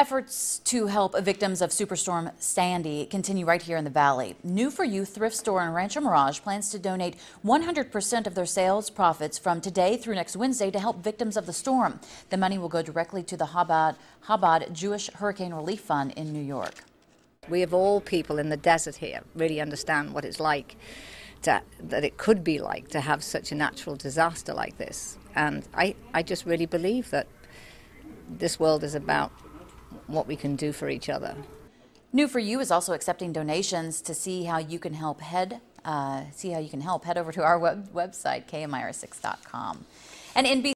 Efforts to help victims of Superstorm Sandy continue right here in the valley. Nu 4U Thrift Store in Rancho Mirage plans to donate 100% of their sales profits from today through next Wednesday to help victims of the storm. The money will go directly to the Chabad Jewish Hurricane Relief Fund in New York. We of all people in the desert here really understand what it's like, that it could be like to have such a natural disaster like this. And I just really believe that this world is about what we can do for each other. Nu 4U is also accepting donations. To see how you can help, head over to our website, KMIR6.com. And NBC